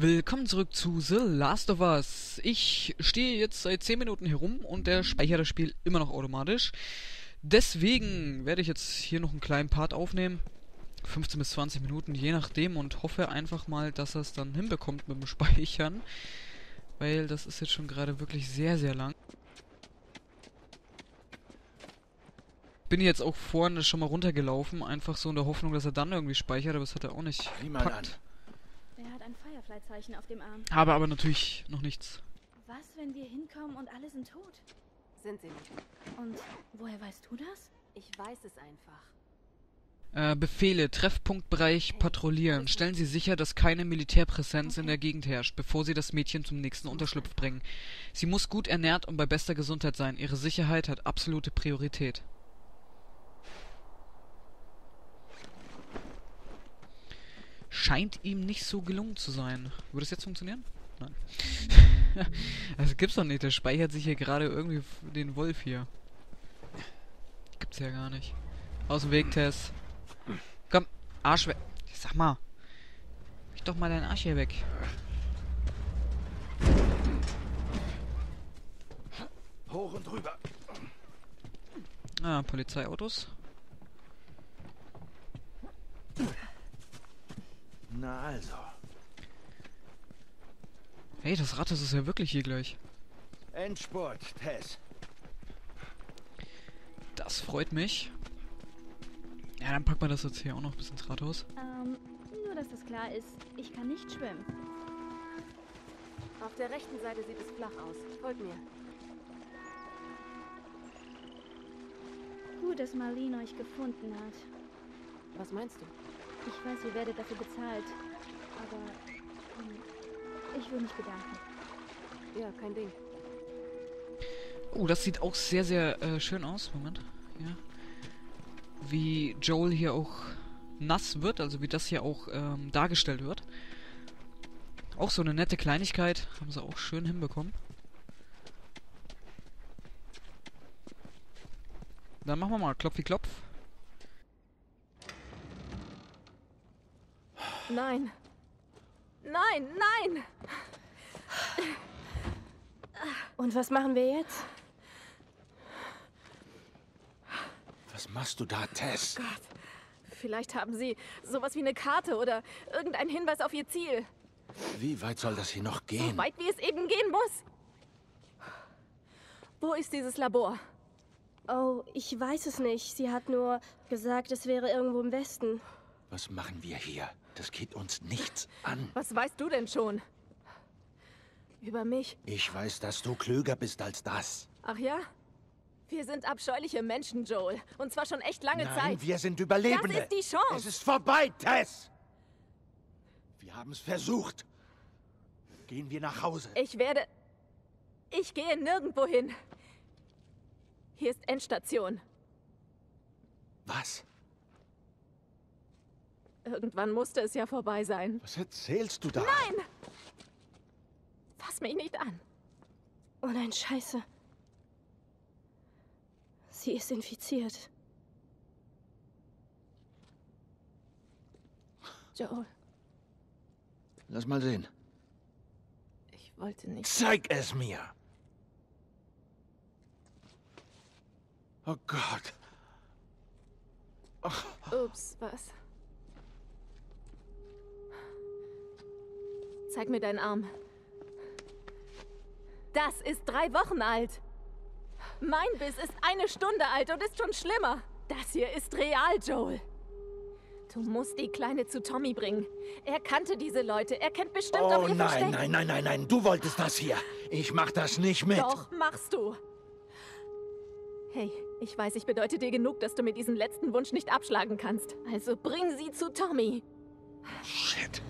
Willkommen zurück zu The Last of Us. Ich stehe jetzt seit 10 Minuten herum und der speichert das Spiel immer noch automatisch. Deswegen werde ich jetzt hier noch einen kleinen Part aufnehmen. 15 bis 20 Minuten, je nachdem, und hoffe einfach mal, dass er es dann hinbekommt mit dem Speichern. Weil das ist jetzt schon gerade wirklich sehr, sehr lang. Bin jetzt auch vorhin schon mal runtergelaufen, einfach so in der Hoffnung, dass er dann irgendwie speichert, aber das hat er auch nicht gepackt. Er hat ein Firefly-Zeichen auf dem Arm. Habe aber natürlich noch nichts. Was, wenn wir hinkommen und alle sind tot? Sind sie nicht. Und woher weißt du das? Ich weiß es einfach. Befehle. Treffpunktbereich patrouillieren. Stellen Sie sicher, dass keine Militärpräsenz in der Gegend herrscht, bevor Sie das Mädchen zum nächsten Unterschlupf bringen. Sie muss gut ernährt und bei bester Gesundheit sein. Ihre Sicherheit hat absolute Priorität. Scheint ihm nicht so gelungen zu sein. Würde es jetzt funktionieren? Nein. Also gibt's doch nicht. Der speichert sich hier gerade irgendwie den Wolf hier. Gibt's ja gar nicht. Aus dem Weg, Tess. Komm, Arsch weg. Sag mal. Mach doch mal deinen Arsch hier weg. Hoch und rüber. Ah, Polizeiautos. Na also. Hey, das Rad, das ist ja wirklich hier gleich. Endspurt, Tess. Das freut mich. Ja, dann packt man das jetzt hier auch noch ein bisschen ins Rathaus. Nur, dass das klar ist. Ich kann nicht schwimmen. Auf der rechten Seite sieht es flach aus. Folgt mir. Gut, dass Marlene euch gefunden hat. Was meinst du? Ich weiß, ihr werdet dafür bezahlt, aber ich will mich bedanken. Ja, kein Ding. Oh, das sieht auch sehr, sehr schön aus. Moment, ja. Wie Joel hier auch nass wird, also wie das hier auch dargestellt wird. Auch so eine nette Kleinigkeit, haben sie auch schön hinbekommen. Dann machen wir mal Klopfi-Klopf. Nein. Nein, nein! Und was machen wir jetzt? Was machst du da, Tess? Oh Gott. Vielleicht haben sie sowas wie eine Karte oder irgendeinen Hinweis auf ihr Ziel. Wie weit soll das hier noch gehen? So weit, wie es eben gehen muss. Wo ist dieses Labor? Oh, ich weiß es nicht. Sie hat nur gesagt, es wäre irgendwo im Westen. Was machen wir hier? Das geht uns nichts an. Was weißt du denn schon? Über mich? Ich weiß, dass du klüger bist als das. Ach ja? Wir sind abscheuliche Menschen, Joel. Und zwar schon echt lange Zeit. Nein, wir sind Überlebende. Das ist die Chance. Es ist vorbei, Tess. Wir haben es versucht. Gehen wir nach Hause. Ich gehe nirgendwo hin. Hier ist Endstation. Was? Irgendwann musste es ja vorbei sein. Was erzählst du da? Nein! Fass mich nicht an. Oh nein, Scheiße. Sie ist infiziert. Joel. Lass mal sehen. Ich wollte nicht... Zeig es mir! Oh Gott. Oh. Ups, was? Zeig mir deinen Arm. Das ist 3 Wochen alt. Mein Biss ist 1 Stunde alt und ist schon schlimmer. Das hier ist real, Joel. Du musst die Kleine zu Tommy bringen. Er kannte diese Leute. Er kennt bestimmt auch ihr Versteck. Oh nein, nein, nein, nein, nein. Du wolltest das hier. Ich mach das nicht mit. Doch, machst du. Hey, ich weiß, ich bedeute dir genug, dass du mir diesen letzten Wunsch nicht abschlagen kannst. Also bring sie zu Tommy. Shit.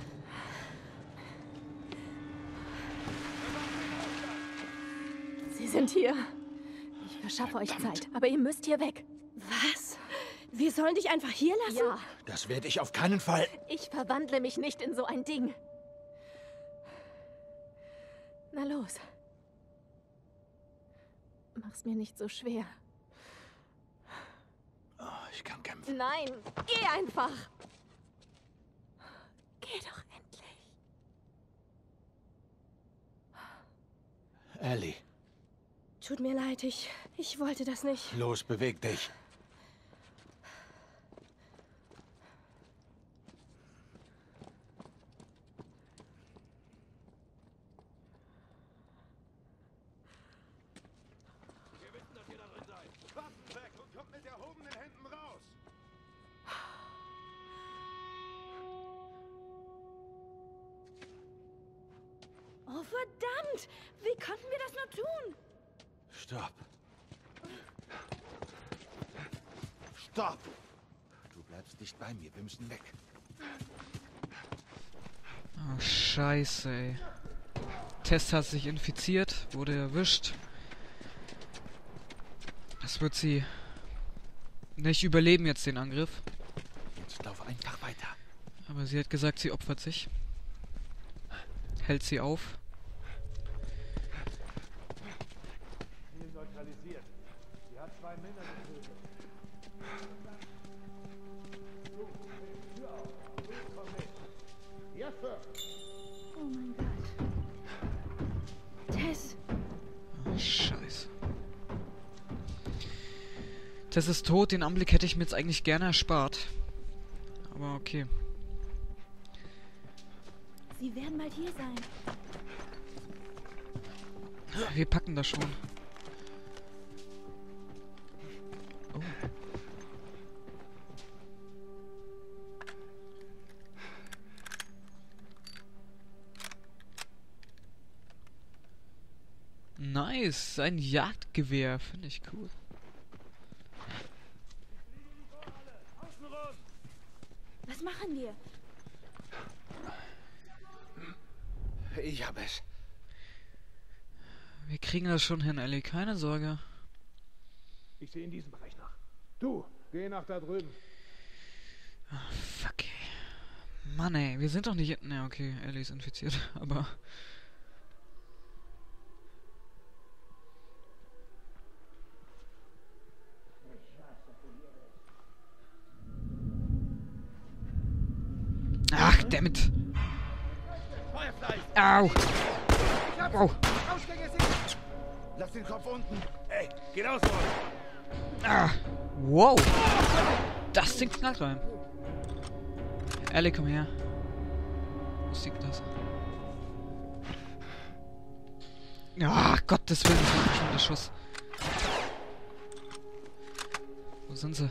Sie sind hier. Ich verschaffe euch Zeit, aber ihr müsst hier weg. Was? Wir sollen dich einfach hier lassen? Ja. Das werde ich auf keinen Fall. Ich verwandle mich nicht in so ein Ding. Na los. Mach's mir nicht so schwer. Oh, ich kann kämpfen. Nein, geh einfach. Geh doch endlich. Ellie. Tut mir leid, ich wollte das nicht. Los, beweg dich. Verdammt! Wie konnten wir das nur tun? Stopp! Stopp! Du bleibst nicht bei mir, wir müssen weg. Oh, Scheiße, ey. Tess hat sich infiziert, wurde erwischt. Das wird sie nicht überleben jetzt, den Angriff. Jetzt lauf einfach weiter. Aber sie hat gesagt, sie opfert sich. Hält sie auf. Oh mein Gott. Tess. Oh, Scheiße. Tess ist tot. Den Anblick hätte ich mir jetzt eigentlich gerne erspart. Aber okay. Sie werden bald hier sein. Wir packen das schon. Nice, ein Jagdgewehr, finde ich cool. Was machen wir? Ich hab es. Wir kriegen das schon hin, Ellie, keine Sorge. Ich sehe in diesem Bereich nach. Du, geh nach da drüben. Oh, fuck, ey. Mann, ey, wir sind doch nicht... Ne, okay, Ellie ist infiziert, aber... Ach, dammit! Au! Au! Lass den Kopf unten! Ey, geht aus! Ah! Wow! Das Ding knallt rein! Ellie, komm her! Was liegt das? Ach, Gottes Willen, das war schon der Schuss! Wo sind sie?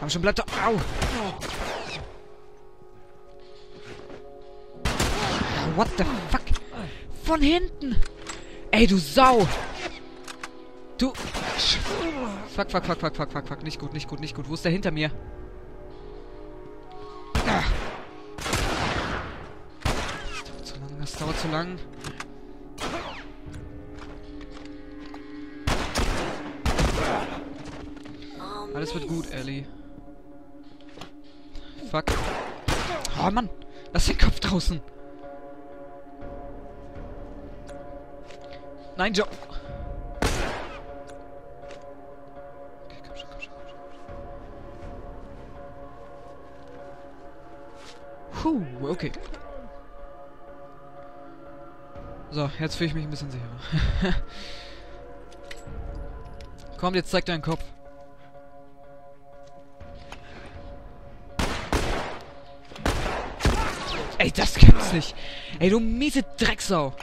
Komm schon, bleib da. Au! What the fuck? Von hinten! Ey, du Sau! Du... Fuck, fuck, fuck, fuck, fuck, fuck, fuck. Nicht gut, nicht gut, nicht gut. Wo ist der hinter mir? Das dauert zu lang, das dauert zu lang. Alles wird gut, Ellie. Fuck. Oh Mann, lass den Kopf draußen. Nein, Joe. Okay, komm schon, komm schon, komm schon. Puh, okay. So, jetzt fühle ich mich ein bisschen sicherer. Komm, jetzt zeig deinen Kopf. Ey, das gibt's nicht. Ey, du miese Drecksau.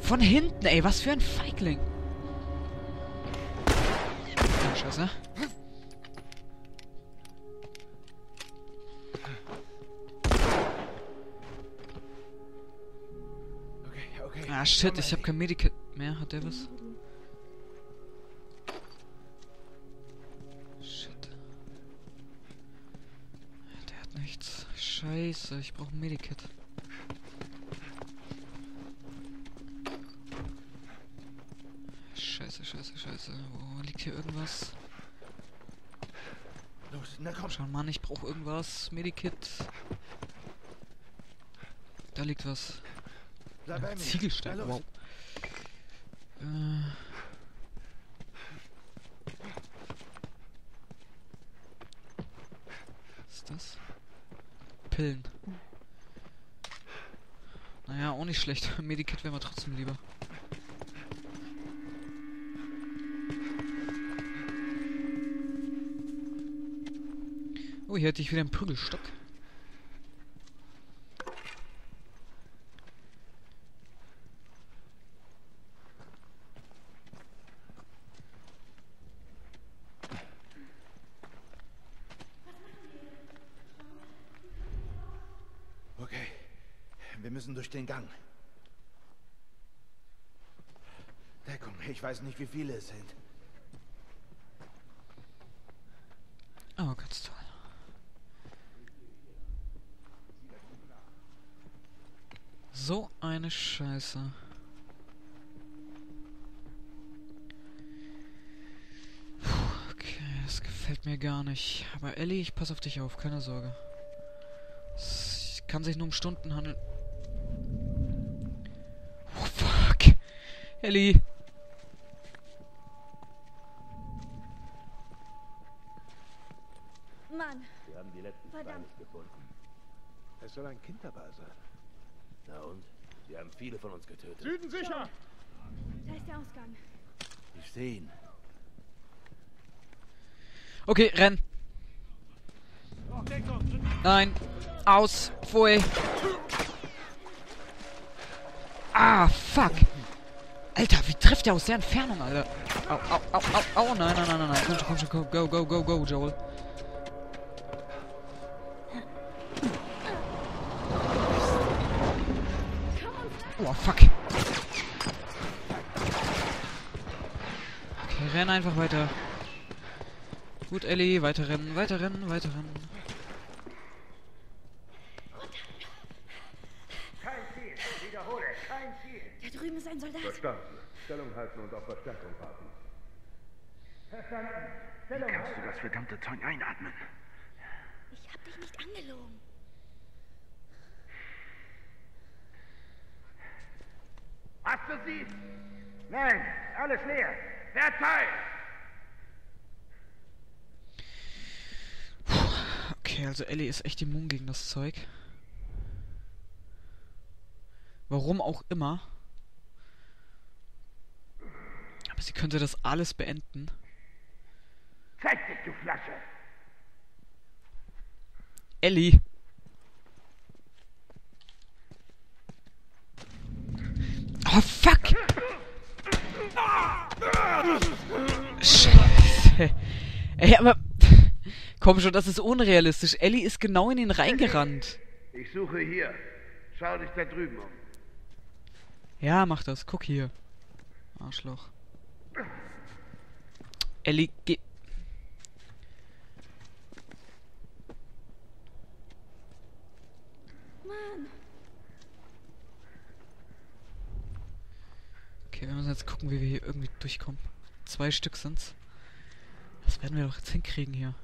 Von hinten, ey. Was für ein Feigling. Oh, Scheiße. Okay, okay. Ah, shit. Ich hab kein Medikament mehr. Hat der was? Scheiße, ich brauche ein Medikit. Scheiße, scheiße, scheiße. Oh, liegt hier irgendwas? Los, na komm schon, Mann, ich brauche irgendwas. Medikit. Da liegt was. Ein Ziegelstein, wow. ist das? Pillen. Naja, auch nicht schlecht. Medikit wäre mir trotzdem lieber. Oh, hier hätte ich wieder einen Prügelstock. Durch den Gang. Deckung, ich weiß nicht, wie viele es sind. Oh, ganz toll. So eine Scheiße. Puh, okay, das gefällt mir gar nicht. Aber Ellie, ich passe auf dich auf, keine Sorge. Es kann sich nur um Stunden handeln. Ellie! Mann! Wir haben die letzten Steine nicht gefunden. Es soll ein Kind dabei sein. Na und? Sie haben viele von uns getötet. Süden sicher! Da ist der Ausgang. Ich sehe ihn. Okay, renn! Nein! Aus! Pfui! Ah, fuck! Alter, wie trifft der aus der Entfernung, Alter? Au, au, au, au, au, nein, nein, nein, nein. Komm schon, komm, go, go, go, go, Joel. Oh, fuck. Okay, renn einfach weiter. Gut, Ellie, weiter rennen, weiter rennen, weiter rennen. Ein Soldat. Verstanden. Stellung halten und auf Verstärkung warten. Verstanden. Stellung halten. Kannst du das verdammte Zeug einatmen? Ich hab dich nicht angelogen. Was für Sie? Nein, alles leer. Wer teilt? Okay, also Ellie ist echt immun gegen das Zeug. Warum auch immer. Aber sie könnte das alles beenden. Zeig dich, du Flasche! Ellie! Oh, fuck! Scheiße! Ey, aber... Komm schon, das ist unrealistisch. Ellie ist genau in ihn reingerannt. Ich suche hier. Schau dich da drüben um. Ja, mach das. Guck hier. Arschloch. Ellie, geh... Mann. Okay, wir müssen jetzt gucken, wie wir hier irgendwie durchkommen. 2 Stück sind's. Das werden wir doch jetzt hinkriegen hier.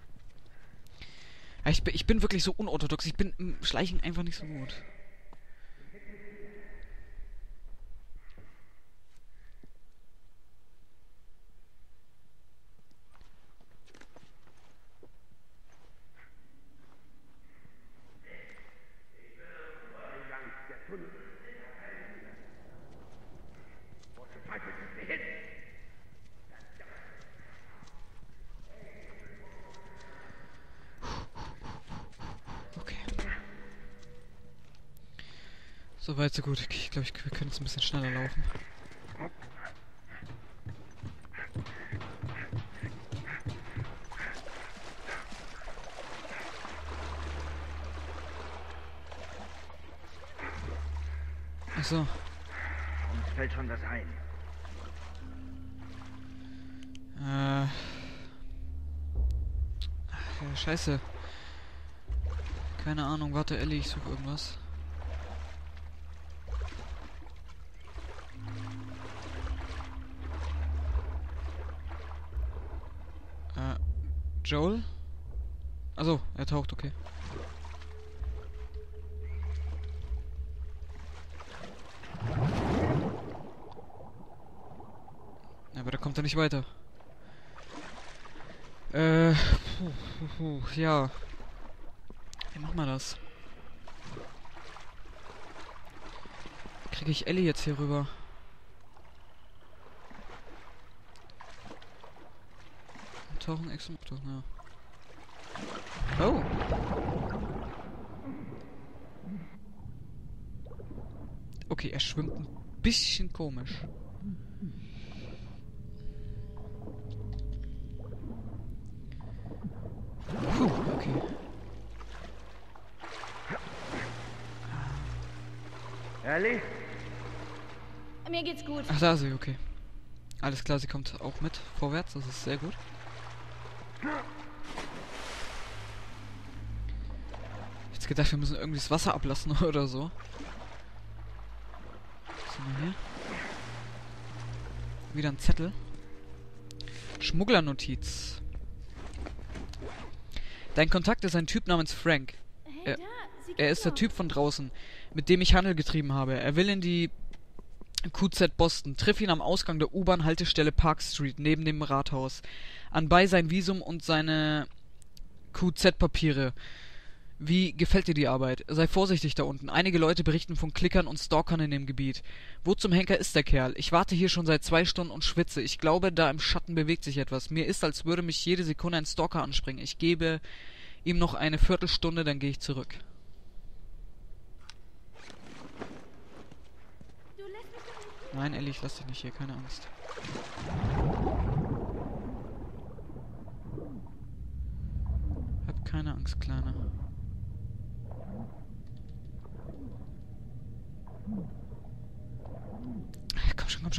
Ja, ich bin wirklich so unorthodox. Ich bin im Schleichen einfach nicht so gut. So weit, so gut. Ich glaube, wir können jetzt ein bisschen schneller laufen. Ach so. Uns fällt schon was ein. Ja, scheiße. Keine Ahnung. Warte, Ellie, ich suche irgendwas. Joel? Achso, er taucht, okay. Aber da kommt er nicht weiter. Ja. Wie machen wir das? Kriege ich Ellie jetzt hier rüber? Tauchen, Ex und Tauchen, ja. Oh! Okay, er schwimmt ein bisschen komisch. Puh, okay. Ellie? Mir geht's gut. Ach, da ist sie, okay. Alles klar, sie kommt auch mit vorwärts, das ist sehr gut. Ich hätte gedacht, wir müssen irgendwie das Wasser ablassen oder so. Was haben wir hier? Wieder ein Zettel. Schmugglernotiz. Dein Kontakt ist ein Typ namens Frank. Er ist der Typ von draußen, mit dem ich Handel getrieben habe. Er will in die QZ Boston. Triff ihn am Ausgang der U-Bahn-Haltestelle Park Street, neben dem Rathaus. Anbei sein Visum und seine QZ-Papiere. Wie gefällt dir die Arbeit? Sei vorsichtig da unten. Einige Leute berichten von Klickern und Stalkern in dem Gebiet. Wo zum Henker ist der Kerl? Ich warte hier schon seit 2 Stunden und schwitze. Ich glaube, da im Schatten bewegt sich etwas. Mir ist, als würde mich jede Sekunde ein Stalker anspringen. Ich gebe ihm noch eine Viertelstunde, dann gehe ich zurück. Nein, Ellie, ich lass dich nicht hier, keine Angst. Hab keine Angst, Kleiner.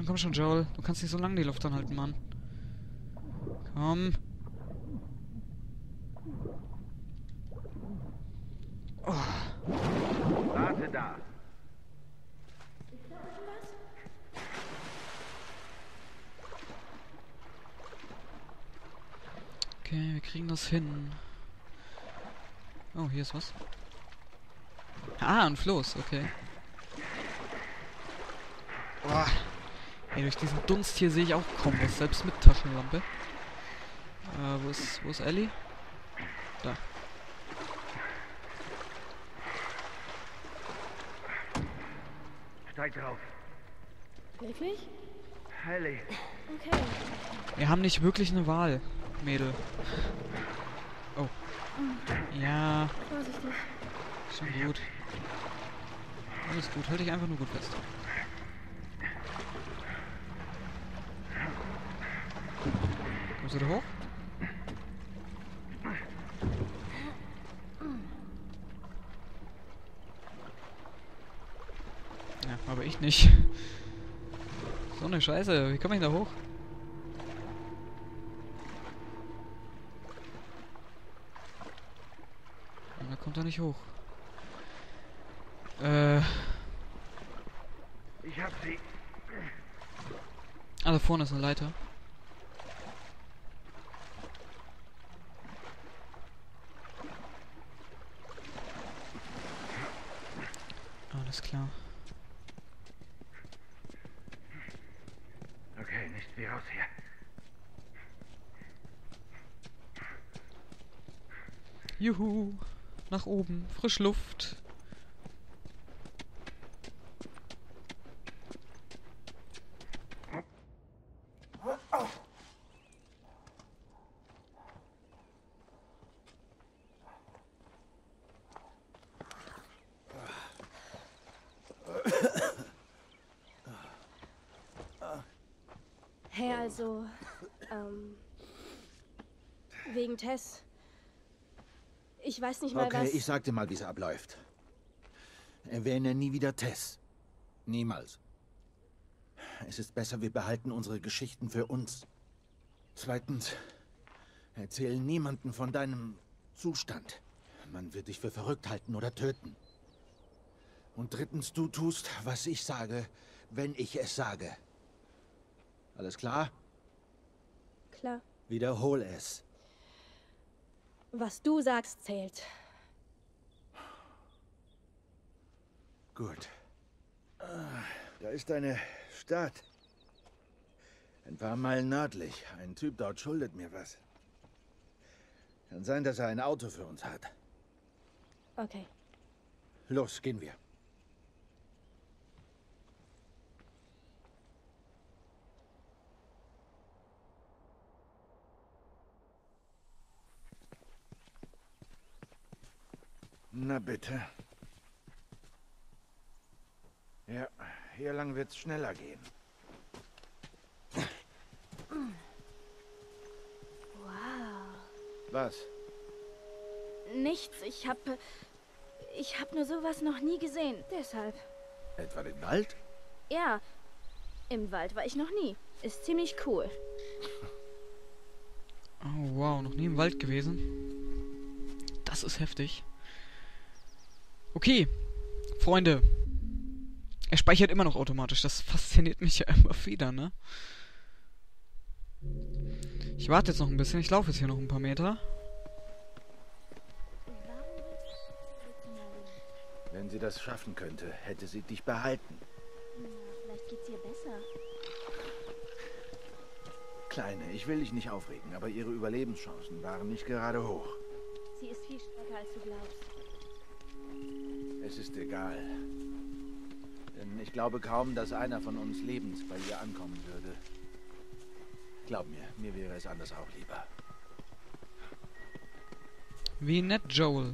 Komm schon, Joel. Du kannst nicht so lange die Luft anhalten, Mann. Komm. Oh. Warte da. Okay, wir kriegen das hin. Oh, hier ist was. Ah, ein Floß, okay. Boah. Ey, durch diesen Dunst hier sehe ich auch kaum was, selbst mit Taschenlampe. Wo ist Ellie? Da. Steig drauf. Wirklich? Ellie. Okay. Wir haben nicht wirklich eine Wahl. Mädel. Oh. Ja. Vorsichtig. Schon gut. Alles gut. Halt dich einfach nur gut fest. Kommst du da hoch? Ja, aber ich nicht. So eine Scheiße. Wie komme ich da hoch? Kommt da nicht hoch. Ich hab sie. Ah, da vorne ist eine Leiter. Alles klar. Okay, nicht wie raus hier. Juhu. Nach oben, frische Luft. Hey, also, wegen Tess. Ich weiß nicht mal, was... Okay, ich sag dir mal, wie es abläuft. Erwähne nie wieder Tess. Niemals. Es ist besser, wir behalten unsere Geschichten für uns. Zweitens, erzähl niemandem von deinem Zustand. Man wird dich für verrückt halten oder töten. Und drittens, du tust, was ich sage, wenn ich es sage. Alles klar? Klar. Wiederhol es. Was du sagst, zählt. Gut. Da ist eine Stadt. Ein paar Meilen nördlich. Ein Typ dort schuldet mir was. Kann sein, dass er ein Auto für uns hat. Okay. Los, gehen wir. Na bitte. Ja, hier lang wird's schneller gehen. Wow. Was? Nichts, ich hab nur sowas noch nie gesehen, deshalb. Etwa den Wald? Ja, im Wald war ich noch nie. Ist ziemlich cool. Oh wow, noch nie im Wald gewesen. Das ist heftig. Okay, Freunde. Er speichert immer noch automatisch. Das fasziniert mich ja immer wieder, ne? Ich warte jetzt noch ein bisschen. Ich laufe jetzt hier noch ein paar Meter. Wenn sie das schaffen könnte, hätte sie dich behalten. Na, vielleicht geht's ihr besser. Kleine, ich will dich nicht aufregen, aber ihre Überlebenschancen waren nicht gerade hoch. Sie ist viel stärker, als du glaubst. Es ist egal. Denn ich glaube kaum, dass einer von uns lebend bei ihr ankommen würde. Glaub mir, mir wäre es anders auch lieber. Wie nett, Joel.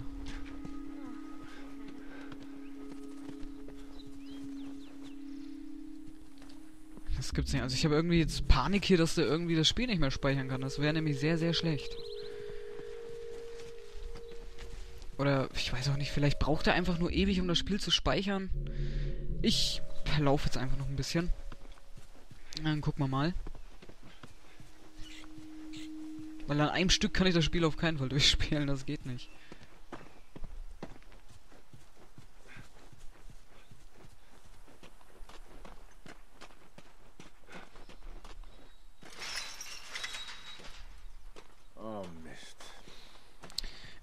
Das gibt's nicht. Also ich habe irgendwie jetzt Panik hier, dass der irgendwie das Spiel nicht mehr speichern kann. Das wäre nämlich sehr, sehr schlecht. Oder, ich weiß auch nicht, vielleicht braucht er einfach nur ewig, um das Spiel zu speichern. Ich laufe jetzt einfach noch ein bisschen. Dann gucken wir mal. Weil an einem Stück kann ich das Spiel auf keinen Fall durchspielen, das geht nicht.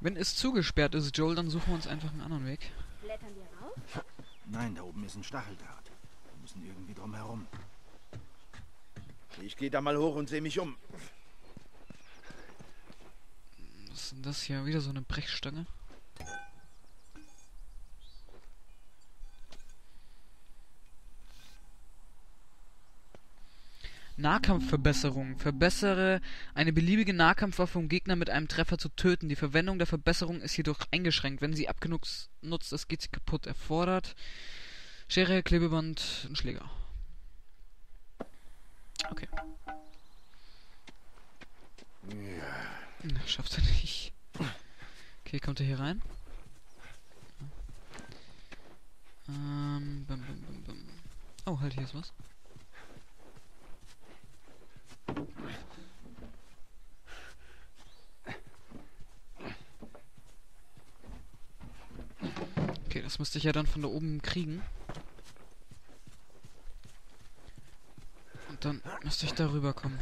Wenn es zugesperrt ist, Joel, dann suchen wir uns einfach einen anderen Weg. Blättern wir rauf? Nein, da oben ist ein Stacheldraht. Wir müssen irgendwie drum herum. Ich gehe da mal hoch und sehe mich um. Was ist denn das hier? Wieder so eine Brechstange? Nahkampfverbesserung. Verbessere eine beliebige Nahkampfwaffe vom Gegner mit einem Treffer zu töten. Die Verwendung der Verbesserung ist jedoch eingeschränkt. Wenn sie abgenutzt ist, geht sie kaputt. Erfordert Schere, Klebeband und Schläger. Okay. Ja. Schafft er nicht. Okay, kommt er hier rein? Bam, bam, bam, bam. Oh, halt, hier ist was. Okay, das müsste ich ja dann von da oben kriegen. Und dann müsste ich da rüber kommen.